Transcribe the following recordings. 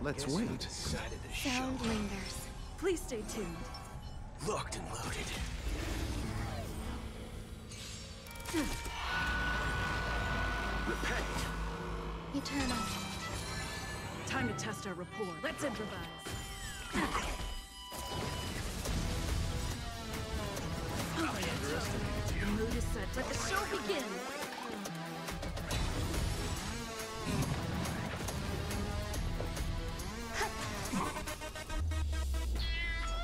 Let's wait. Sound lingers. Please stay tuned. Locked and loaded. Repent. Eternal. Time to test our rapport. Let's improvise. The mood is set. Let the show begin!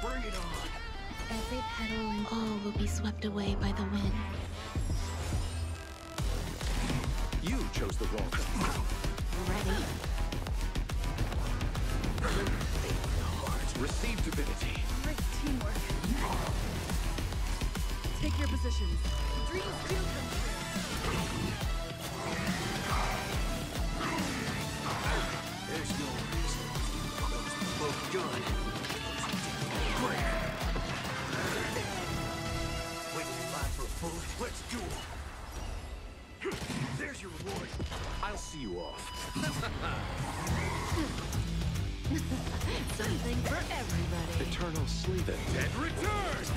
Bring it on! Every petal and all will be swept away by the wind. You chose the wrong one. Ready? Receive divinity. Great teamwork. Take your positions. Dreams do come true. There's no reason both gun. Wait to fly for a bullet. Let's duel. There's your reward. I'll see you off. Something for everybody. Eternal sleep. The dead returns.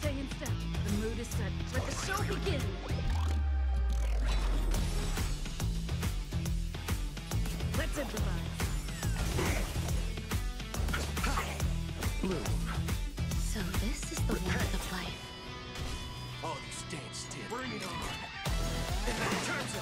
Stay in step. The mood is set. Let the show begin. Let's improvise. Bloom. So this is the word of life. All these dead still. Bring it on. And then it turns up.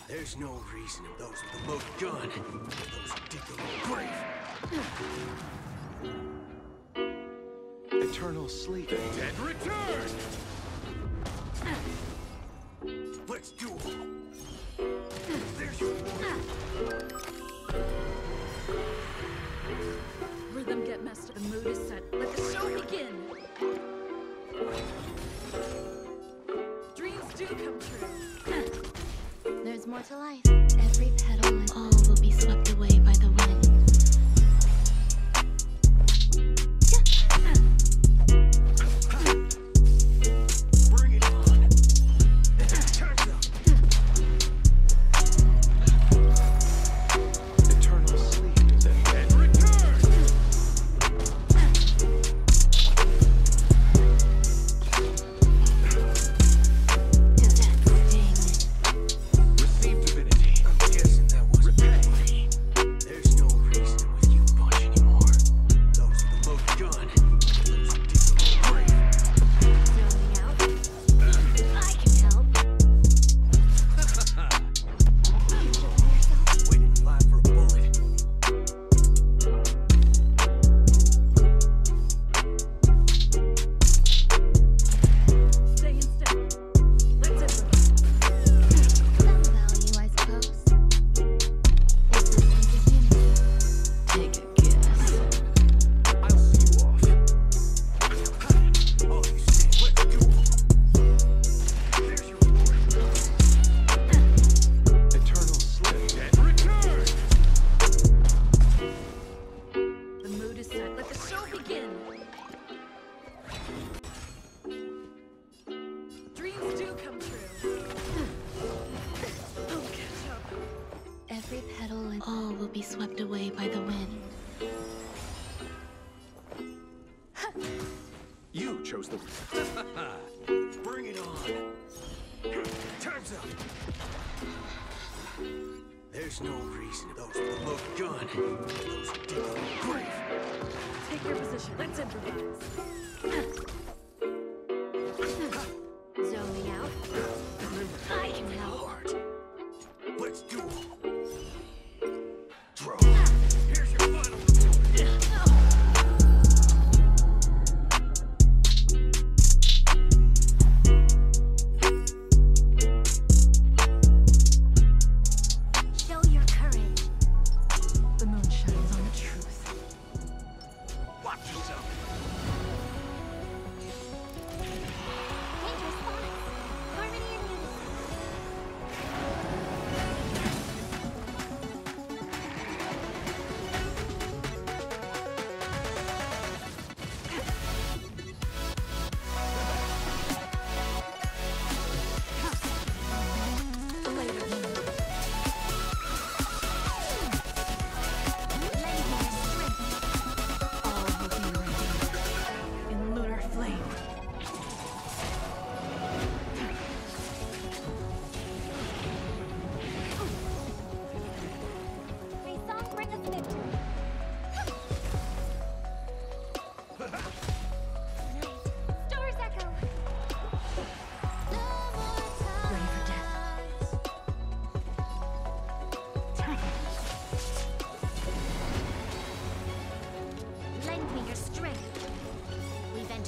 There's no reason if those with the low gun, those who dig the grave. Eternal sleep. The dead return. Let's duel. There's your reward. Rhythm get messed up. The mood is set. Let the show begin. Dreams do come true. There's more to life. Every petal and all will be swept away by the wind. Bring it on. Eternal sleep is a dead return. Receive divinity. I'm guessing that was repay. There's no reason with you much anymore. Those with the low gun. Those who dig the grave. Zoning out. If I can help. You kidding yourself? Waiting in line for a bullet. Stay in step. Let's improvise. Some value, I suppose. It's the sense of unity. Take a guess. I'll see you off. All you say, let's duel. There's your reward. Eternal sleep. Dead return. The mood is set. Let the show begin. Dreams do come true. Oh, catch up. Every petal and all will be swept away by the wind. You chose the Bring it on. Time's up. There's no reason those with the low gun. Those who dig the grave. Take your position. Let's improvise. Zoning out. Remember, I can help. Lord. Let's duel. Throw. Here's your final reward. Show your courage. The moon shines on the truth. Watch yourself.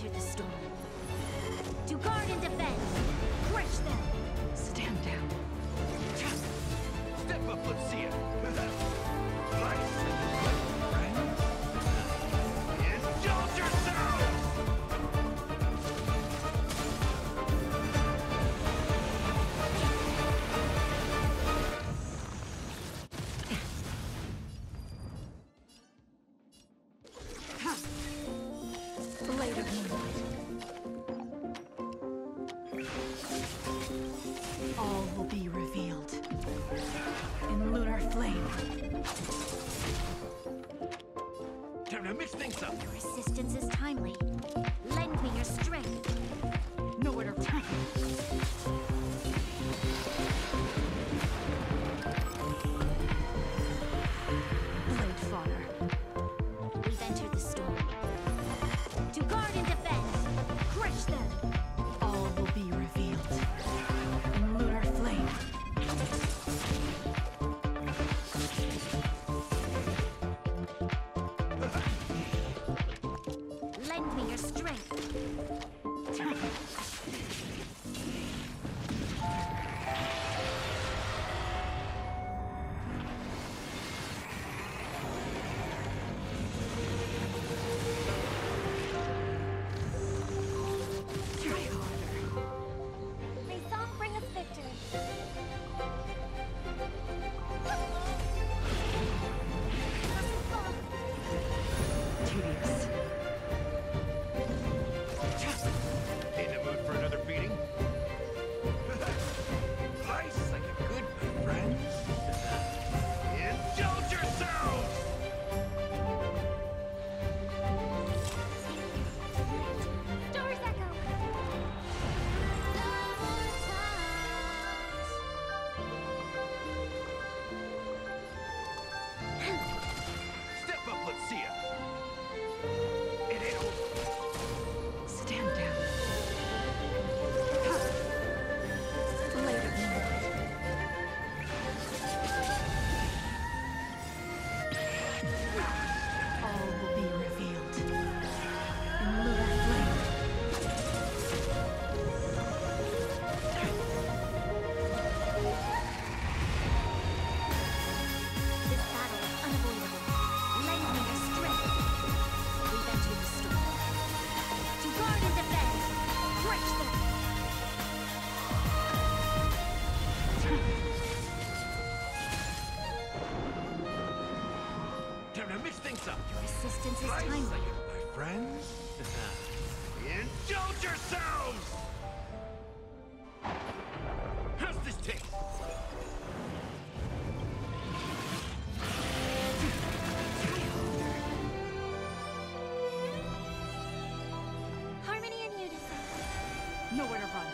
enter the storm. To guard and defend. Crush them. Stand down. Trust. Step up, Lucia. All will be revealed in lunar flame. Time to mix things up. Your assistance is timely. Lend me your strength. Nowhere to turn. Blade fodder. We've entered the storm. To guard and defend. Crush them. All will be revealed. Your assistance is timely. My friends, indulge yourselves! How's this taste? Harmony and unity. Nowhere to run.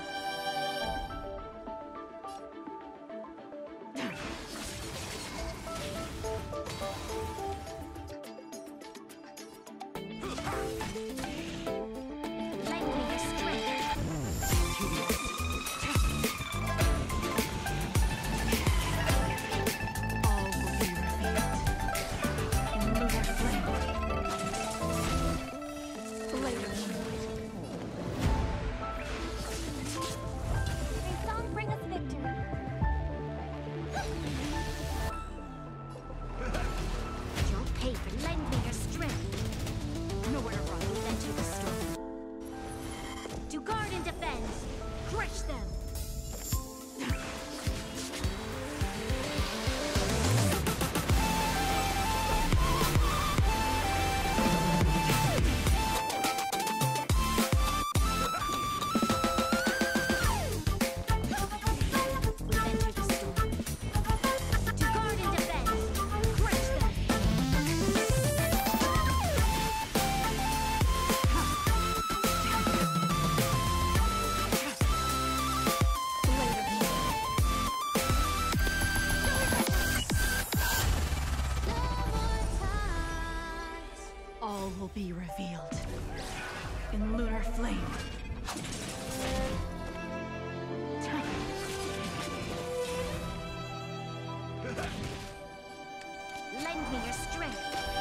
All will be revealed in lunar flame. Lend me your strength.